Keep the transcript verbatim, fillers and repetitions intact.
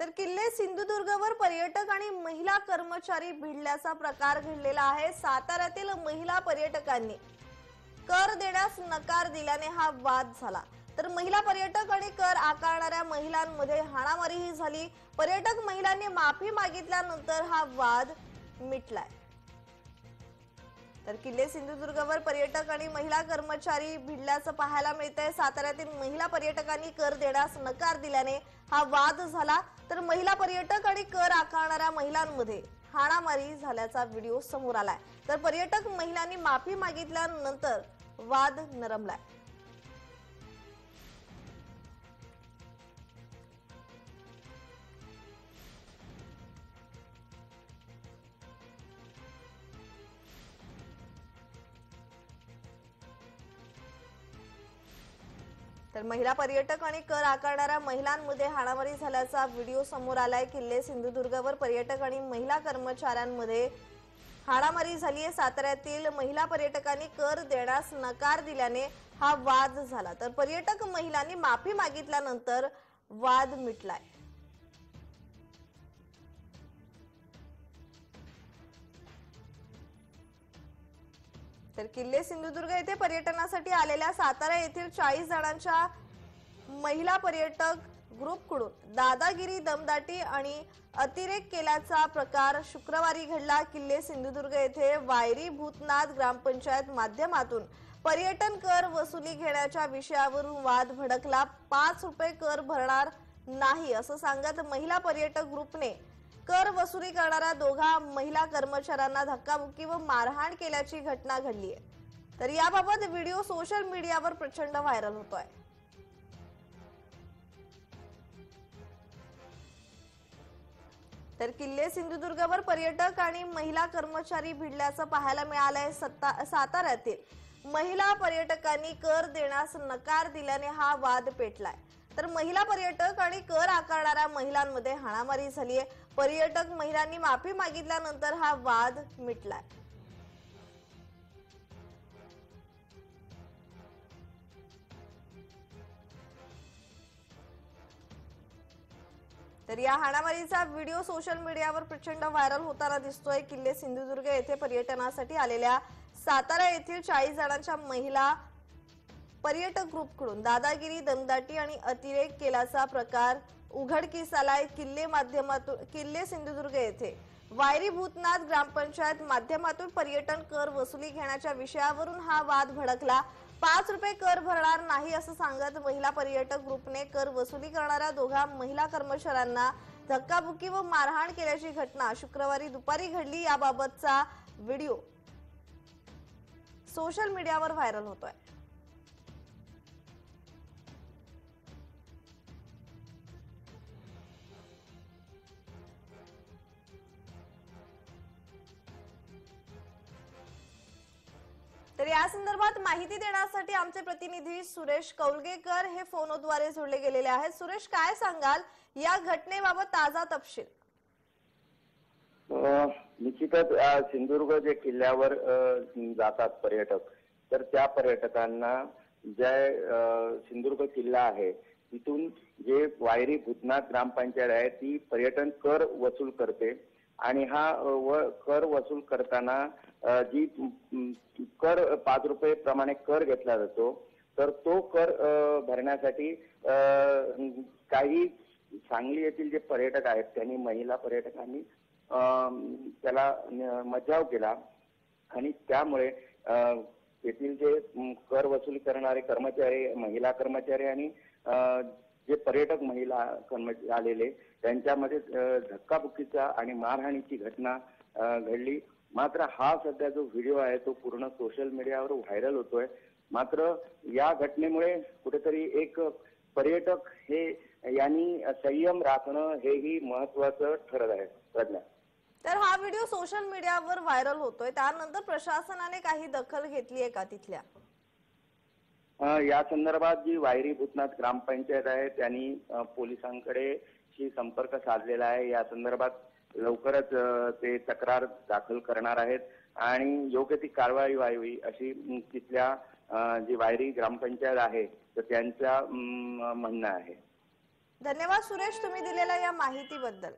तर किल्ले सिंधुदुर्गवर पर्यटक आणि महिला कर्मचारी भिडल्याचा प्रकार घडलेला आहे। साताऱ्यातील महिला पर्यटकांनी कर देण्यास नकार दिल्याने हा वाद झाला। तर महिला पर्यटक आणि कर आकारणाऱ्या महिलांमध्ये हाणामारीही झाली। पर्यटक महिलांनी माफी मागितल्यानंतर हा वाद मिटलाय। तर किल्ले सिंधुदुर्गवर पर्यटक आणि महिला कर्मचारी भिडल्याचं पाहायला मिळतंय। साताऱ्यातील महिला पर्यटकांनी कर देण्यास नकार दिल्याने हा वाद झाला। तर महिला पर्यटक आणि कर आकारणाऱ्या महिलांमध्ये हाणामारी झाल्याचा व्हिडिओ समोर आलाय। तर पर्यटक महिलांनी माफी मागितल्यानंतर वाद नरमलाय। तर महिला पर्यटक आणि कर आकारणाऱ्या महिलांमध्ये हाणामारी झाल्याचा व्हिडिओ समोर आलाय। किल्ले सिंधुदुर्गवर पर्यटक आणि महिला कर्मचाऱ्यांमध्ये हाणामारी झाली आहे। साताऱ्यातील महिला पर्यटकांनी कर देण्यास नकार दिल्याने हा वाद झाला। तर पर्यटक महिलांनी माफी मागितल्यानंतर वाद मिटलाय। तर किल्ले सिंधुदुर्ग येथे पर्यटनासाठी आलेल्या सातारा येथील चाळीस जणांच्या महिला पर्यटक ग्रुपकडून दादागिरी, दमदाटी आणि अतिरेक केल्याचा प्रकार शुक्रवारी घडला। किल्ले सिंधुदुर्ग येथे वायरी भूतनाथ ग्रामपंचायत माध्यमातून पर्यटन कर वसुली घेण्याच्या विषयावरून वाद भडकला। पाच रुपये कर भरणार नाही असं सांगत महिला पर्यटक ग्रुपने कर वसुली करणाऱ्या दोघा महिला कर्मचाऱ्यांना धक्काबुक्की व मारहाण केल्याची घटना घडली आहे। तर याबाबत व्हिडिओ सोशल मीडियावर प्रचंड व्हायरल होतोय। तर किल्ले सिंधुदुर्गवर पर्यटक आणि महिला कर्मचारी भिडल्याचं पाहायला मिळालंय। साताऱ्यातील महिला पर्यटकांनी कर देण्यास नकार दिल्याने हा वाद पेटलाय। तर महिला पर्यटक आणि कर आकारणाऱ्या महिलांमध्ये हाणामारी झाली आहे। पर्यटक महिलांनी माफी मागितल्यानंतर हा वाद मिटलाय। तर या हाणामारीचा व्हिडिओ सोशल मीडियावर प्रचंड व्हायरल होताना दिसतोय। किल्ले सिंधुदुर्ग येथे पर्यटनासाठी आलेल्या सातारा येथील चाळीस जणांच्या महिला पर्यटक ग्रुपकडून दादागिरी, दमदाटी आणि अतिरेक केल्याचा प्रकार उघडकीस आलाय। किल्ले माध्यमातून किल्ले सिंधुदुर्ग येथे वायरी भूतनाथ ग्रामपंचायत माध्यमातून पर्यटन कर वसुली घेण्याच्या विषयावरून हा वाद भडकला। पाच रुपये कर भरणार नाही असं सांगत महिला पर्यटक ग्रुपने कर वसुली करणाऱ्या दोघा महिला कर्मचाऱ्यांना धक्काबुक्की व मारहाण केल्याची घटना शुक्रवारी दुपारी घडली। याबाबतचा व्हिडिओ सोशल मीडियावर व्हायरल होतोय। तर या संदर्भात माहिती देण्यासाठी आमचे प्रतिनिधी सुरेश कौलगेकर हे फोनद्वारे जोडले गेलेले आहेत। सुरेश, काय सांगाल या घटनेबाबत ताजा तपशील? निश्चितच सिंधुदुर्ग जे किल्ल्यावर जातात पर्यटक, तर त्या पर्यटकांना जे सिंधुदुर्ग किल्ला आहे तिथून जे वायरी भूतनाथ ग्रामपंचायत आहे ती पर्यटन कर वसूल करते आणि हा व कर वसूल करताना जी कर पाच रुपये प्रमाणे कर घेतला जातो, तर तो कर भरण्यासाठी काही सांगली येथील जे पर्यटक आहेत त्यांनी महिला पर्यटकांनी त्याला मज्जाव केला आणि त्यामुळे येथील जे कर वसूल करणारे कर्मचारी, महिला कर्मचारी आणि जे पर्यटक महिला कर्मचारी आलेले त्यांच्यामध्ये धक्काबुक्कीचा आणि मारहाणीची घटना घडली। मात्र हा सध्या जो व्हिडिओ आहे तो पूर्ण सोशल मीडियावर व्हायरल होतोय। मात्र या घटनेमुळे कुठेतरी एक पर्यटक हे यांनी संयम राखणं हेही महत्वाचं ठरत आहे प्रज्ञा। तर हा व्हिडिओ सोशल मीडियावर व्हायरल होतोय, त्यानंतर प्रशासनाने काही दखल घेतली आहे का तिथल्या? या संदर्भात जी वायरी भूतनाथ ग्रामपंचायत आहे त्यांनी पोलिसांकडे शी संपर्क साधलेला आहे। या संदर्भात लवकरच ते तक्रार दाखल करणार आहेत आणि योग्य ती कारवाई व्हावी अशी तिथल्या जी वायरी ग्रामपंचायत आहे तर त्यांचं म्हणणं आहे। धन्यवाद सुरेश तुम्ही दिलेल्या या माहितीबद्दल.